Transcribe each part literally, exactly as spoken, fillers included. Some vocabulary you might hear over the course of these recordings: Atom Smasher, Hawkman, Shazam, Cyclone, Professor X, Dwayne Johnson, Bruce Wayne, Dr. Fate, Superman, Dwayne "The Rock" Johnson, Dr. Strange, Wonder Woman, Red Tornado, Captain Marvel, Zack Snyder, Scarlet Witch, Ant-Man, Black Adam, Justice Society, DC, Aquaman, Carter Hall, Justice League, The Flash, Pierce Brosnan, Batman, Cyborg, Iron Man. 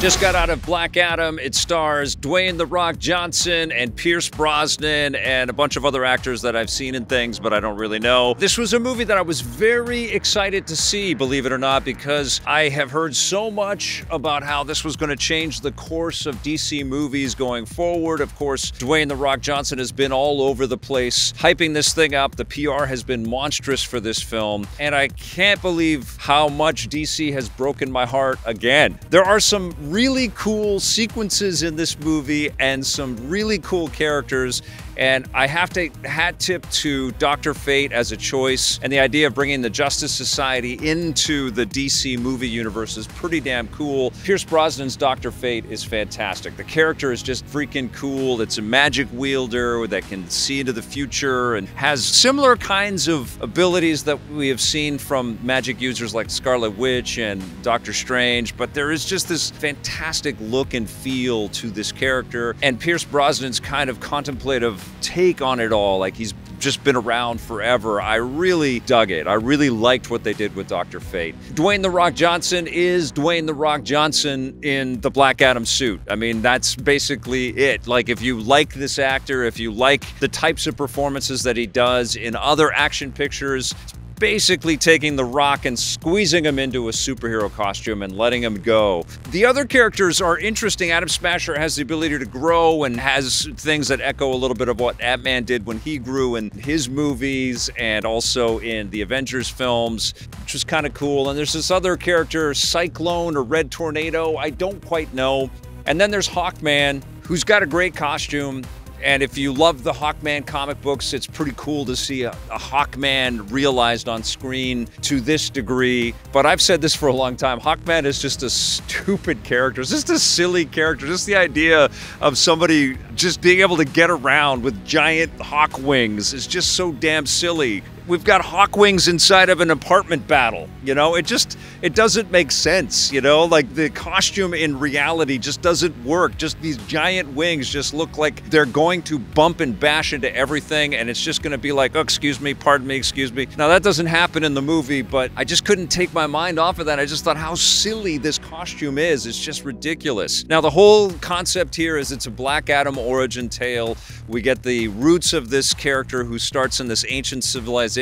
Just got out of Black Adam. It stars Dwayne "The Rock" Johnson and Pierce Brosnan and a bunch of other actors that I've seen in things, but I don't really know. This was a movie that I was very excited to see, believe it or not, because I have heard so much about how this was going to change the course of D C movies going forward. Of course, Dwayne "The Rock" Johnson has been all over the place hyping this thing up. The P R has been monstrous for this film, and I can't believe how much D C has broken my heart again. There are some really cool sequences in this movie and some really cool characters, and I have to hat tip to Doctor Fate as a choice, and the idea of bringing the Justice Society into the D C movie universe is pretty damn cool. Pierce Brosnan's Doctor Fate is fantastic. The character is just freaking cool. It's a magic wielder that can see into the future and has similar kinds of abilities that we have seen from magic users like Scarlet Witch and Doctor Strange, but there is just this fantastic fantastic look and feel to this character, and Pierce Brosnan's kind of contemplative take on it all, like he's just been around forever. I really dug it. I really liked what they did with Doctor Fate. Dwayne "The Rock" Johnson is Dwayne "The Rock" Johnson in the Black Adam suit. I mean, that's basically it. Like, if you like this actor, if you like the types of performances that he does in other action pictures, basically taking The Rock and squeezing him into a superhero costume and letting him go. The other characters are interesting. Atom Smasher has the ability to grow and has things that echo a little bit of what Ant-Man did when he grew in his movies and also in the Avengers films, which was kind of cool. And there's this other character, Cyclone or Red Tornado, I don't quite know. And then there's Hawkman, who's got a great costume. And if you love the Hawkman comic books, it's pretty cool to see a, a Hawkman realized on screen to this degree. But I've said this for a long time, Hawkman is just a stupid character. It's just a silly character. Just the idea of somebody just being able to get around with giant hawk wings is just so damn silly. We've got hawk wings inside of an apartment battle, you know? It just, it doesn't make sense, you know? Like, the costume in reality just doesn't work. Just these giant wings just look like they're going to bump and bash into everything, and it's just gonna be like, oh, excuse me, pardon me, excuse me. Now, that doesn't happen in the movie, but I just couldn't take my mind off of that. I just thought how silly this costume is. It's just ridiculous. Now, the whole concept here is it's a Black Adam origin tale. We get the roots of this character who starts in this ancient civilization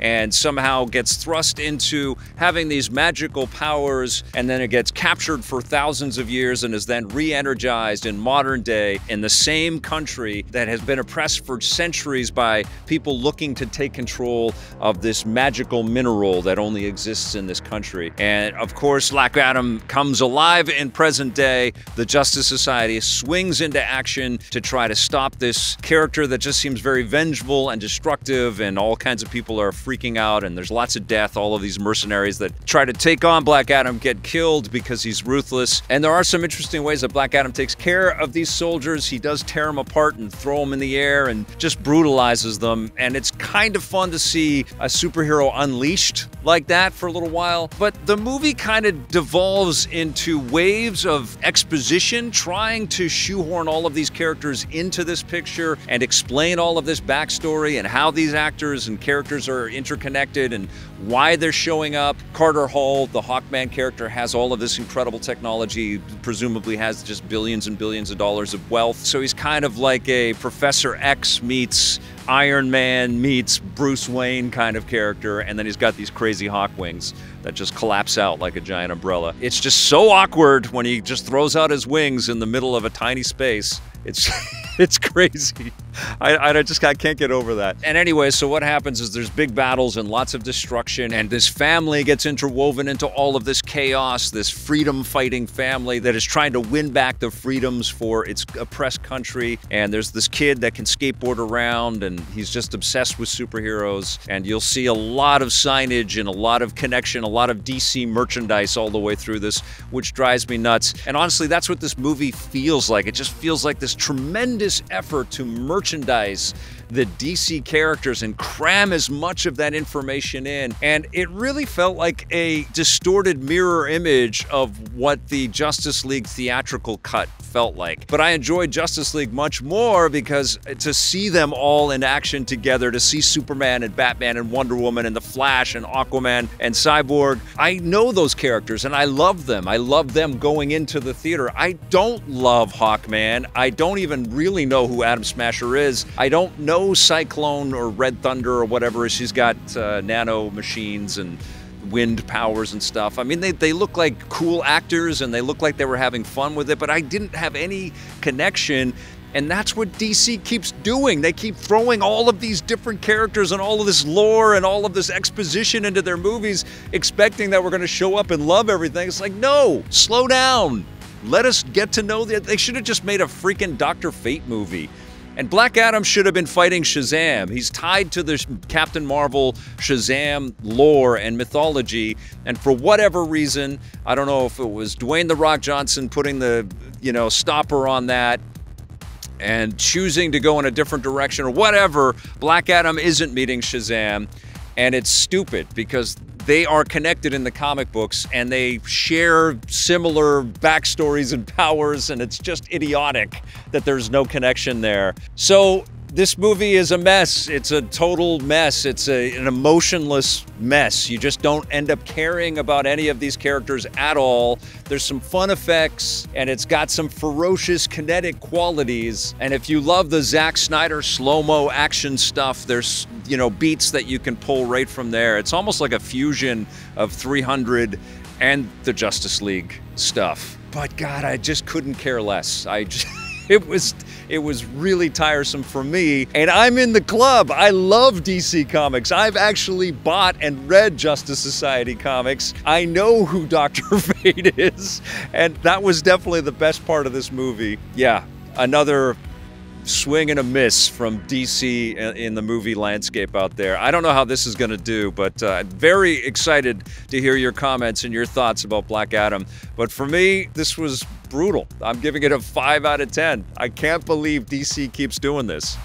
and somehow gets thrust into having these magical powers, and then it gets captured for thousands of years and is then re-energized in modern day in the same country that has been oppressed for centuries by people looking to take control of this magical mineral that only exists in this country. And of course, Black Adam comes alive in present day. The Justice Society swings into action to try to stop this character that just seems very vengeful and destructive, and all kinds of people are freaking out, and there's lots of death. All of these mercenaries that try to take on Black Adam get killed because he's ruthless. And there are some interesting ways that Black Adam takes care of these soldiers. He does tear them apart and throw them in the air and just brutalizes them. And it's kind of fun to see a superhero unleashed like that for a little while. But the movie kind of devolves into waves of exposition, trying to shoehorn all of these characters into this picture and explain all of this backstory and how these actors and characters are interconnected and why they're showing up. Carter Hall, the Hawkman character, has all of this incredible technology, presumably has just billions and billions of dollars of wealth. So he's kind of like a Professor X meets Iron Man meets Bruce Wayne kind of character, and then he's got these crazy hawk wings that just collapse out like a giant umbrella. It's just so awkward when he just throws out his wings in the middle of a tiny space. It's it's crazy. I, I just I can't get over that. And anyway, so what happens is there's big battles and lots of destruction, and this family gets interwoven into all of this chaos, this freedom-fighting family that is trying to win back the freedoms for its oppressed country. And there's this kid that can skateboard around, and he's just obsessed with superheroes. And you'll see a lot of signage and a lot of connection, a lot of D C merchandise all the way through this, which drives me nuts. And honestly, that's what this movie feels like. It just feels like this tremendous effort to merchandise the D C characters and cram as much of that information in. And it really felt like a distorted mirror image of what the Justice League theatrical cut felt like. But I enjoyed Justice League much more because to see them all in action together, to see Superman and Batman and Wonder Woman and The Flash and Aquaman and Cyborg, I know those characters and I love them. I love them going into the theater. I don't love Hawkman. I don't even really know who Atom Smasher is. I don't know Cyclone or Red Thunder or whatever. She's got uh, nano machines and wind powers and stuff. I mean, they, they look like cool actors and they look like they were having fun with it, but I didn't have any connection. And that's what D C keeps doing. They keep throwing all of these different characters and all of this lore and all of this exposition into their movies, expecting that we're gonna show up and love everything. It's like, no, slow down. Let us get to know that. They should have just made a freaking Doctor Fate movie. And Black Adam should have been fighting Shazam. He's tied to the Captain Marvel Shazam lore and mythology. And for whatever reason, I don't know if it was Dwayne "The Rock" Johnson putting the, you know, stopper on that and choosing to go in a different direction or whatever, Black Adam isn't meeting Shazam. And it's stupid because they are connected in the comic books and they share similar backstories and powers, and it's just idiotic that there's no connection there. So this movie is a mess. It's a total mess. It's a, an emotionless mess. You just don't end up caring about any of these characters at all. There's some fun effects and it's got some ferocious kinetic qualities. And if you love the Zack Snyder slow-mo action stuff, there's, you know, beats that you can pull right from there. It's almost like a fusion of three hundred and the Justice League stuff. But God, I just couldn't care less. I just, it was, it was really tiresome for me, and I'm in the club. I love D C Comics. I've actually bought and read Justice Society comics. I know who Doctor Fate is, and that was definitely the best part of this movie. Yeah, another swing and a miss from D C in the movie landscape out there. I don't know how this is going to do, but uh, very excited to hear your comments and your thoughts about Black Adam. But for me, this was brutal. I'm giving it a five out of ten. I can't believe D C keeps doing this.